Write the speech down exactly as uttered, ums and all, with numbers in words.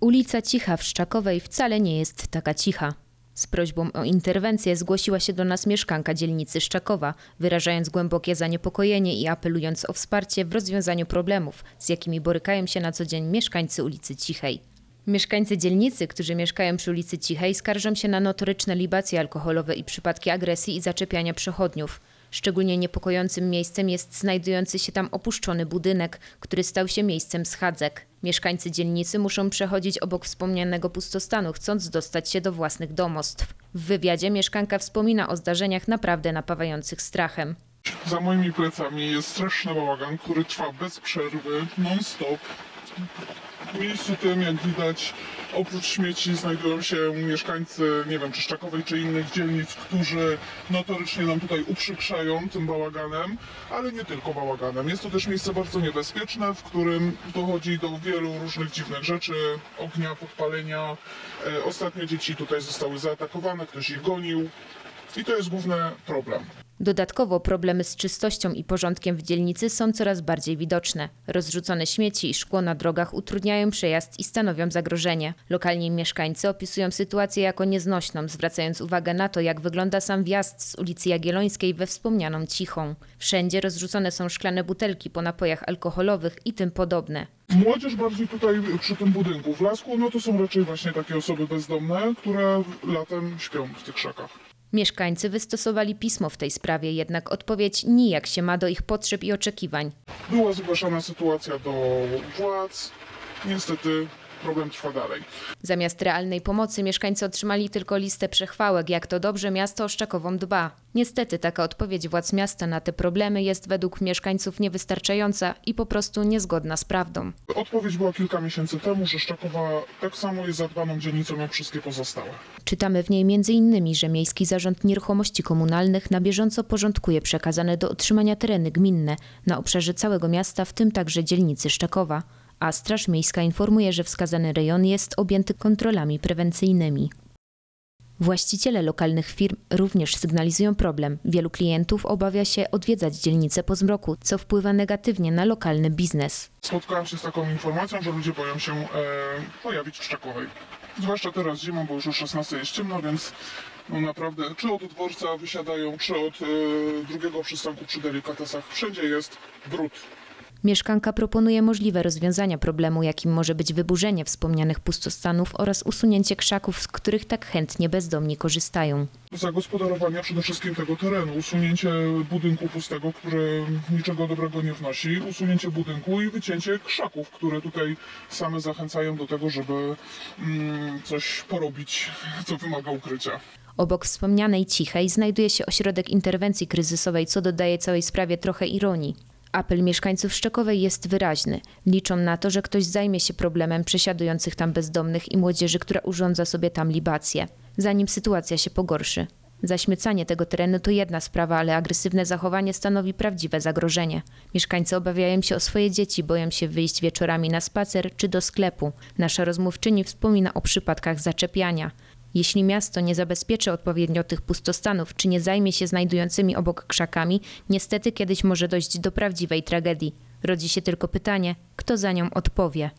Ulica Cicha w Szczakowej wcale nie jest taka cicha. Z prośbą o interwencję zgłosiła się do nas mieszkanka dzielnicy Szczakowa, wyrażając głębokie zaniepokojenie i apelując o wsparcie w rozwiązaniu problemów, z jakimi borykają się na co dzień mieszkańcy ulicy Cichej. Mieszkańcy dzielnicy, którzy mieszkają przy ulicy Cichej, skarżą się na notoryczne libacje alkoholowe i przypadki agresji i zaczepiania przechodniów. Szczególnie niepokojącym miejscem jest znajdujący się tam opuszczony budynek, który stał się miejscem schadzek. Mieszkańcy dzielnicy muszą przechodzić obok wspomnianego pustostanu, chcąc dostać się do własnych domostw. W wywiadzie mieszkanka wspomina o zdarzeniach naprawdę napawających strachem. Za moimi plecami jest straszny bałagan, który trwa bez przerwy, non-stop. W miejscu tym, jak widać, oprócz śmieci znajdują się mieszkańcy, nie wiem, czy Szczakowej, czy innych dzielnic, którzy notorycznie nam tutaj uprzykrzają tym bałaganem, ale nie tylko bałaganem. Jest to też miejsce bardzo niebezpieczne, w którym dochodzi do wielu różnych dziwnych rzeczy, ognia, podpalenia. Ostatnio dzieci tutaj zostały zaatakowane, ktoś ich gonił i to jest główny problem. Dodatkowo problemy z czystością i porządkiem w dzielnicy są coraz bardziej widoczne. Rozrzucone śmieci i szkło na drogach utrudniają przejazd i stanowią zagrożenie. Lokalni mieszkańcy opisują sytuację jako nieznośną, zwracając uwagę na to, jak wygląda sam wjazd z ulicy Jagiellońskiej we wspomnianą Cichą. Wszędzie rozrzucone są szklane butelki po napojach alkoholowych i tym podobne. Młodzież bardziej tutaj przy tym budynku. W lasku no to są raczej właśnie takie osoby bezdomne, które latem śpią w tych krzakach. Mieszkańcy wystosowali pismo w tej sprawie, jednak odpowiedź nijak się ma do ich potrzeb i oczekiwań. Była zgłaszana sytuacja do władz. Niestety problem trwa dalej. Zamiast realnej pomocy mieszkańcy otrzymali tylko listę przechwałek, jak to dobrze miasto o Szczakową dba. Niestety taka odpowiedź władz miasta na te problemy jest według mieszkańców niewystarczająca i po prostu niezgodna z prawdą. Odpowiedź była kilka miesięcy temu, że Szczakowa tak samo jest zadbaną dzielnicą jak wszystkie pozostałe. Czytamy w niej między innymi, że Miejski Zarząd Nieruchomości Komunalnych na bieżąco porządkuje przekazane do otrzymania tereny gminne na obszarze całego miasta, w tym także dzielnicy Szczakowa. A Straż Miejska informuje, że wskazany rejon jest objęty kontrolami prewencyjnymi. Właściciele lokalnych firm również sygnalizują problem. Wielu klientów obawia się odwiedzać dzielnicę po zmroku, co wpływa negatywnie na lokalny biznes. Spotkałem się z taką informacją, że ludzie boją się e, pojawić w Szczakowej. Zwłaszcza teraz zimą, bo już o szesnastej jest ciemno, więc no naprawdę czy od dworca wysiadają, czy od e, drugiego przystanku przy Delikatesach, wszędzie jest brud. Mieszkanka proponuje możliwe rozwiązania problemu, jakim może być wyburzenie wspomnianych pustostanów oraz usunięcie krzaków, z których tak chętnie bezdomni korzystają. Zagospodarowania przede wszystkim tego terenu, usunięcie budynku pustego, który niczego dobrego nie wnosi, usunięcie budynku i wycięcie krzaków, które tutaj same zachęcają do tego, żeby mm, coś porobić, co wymaga ukrycia. Obok wspomnianej Cichej znajduje się ośrodek interwencji kryzysowej, co dodaje całej sprawie trochę ironii. Apel mieszkańców Szczakowej jest wyraźny. Liczą na to, że ktoś zajmie się problemem przesiadujących tam bezdomnych i młodzieży, która urządza sobie tam libacje, zanim sytuacja się pogorszy. Zaśmiecanie tego terenu to jedna sprawa, ale agresywne zachowanie stanowi prawdziwe zagrożenie. Mieszkańcy obawiają się o swoje dzieci, boją się wyjść wieczorami na spacer czy do sklepu. Nasza rozmówczyni wspomina o przypadkach zaczepiania. Jeśli miasto nie zabezpieczy odpowiednio tych pustostanów, czy nie zajmie się znajdującymi obok krzakami, niestety kiedyś może dojść do prawdziwej tragedii. Rodzi się tylko pytanie, kto za nią odpowie.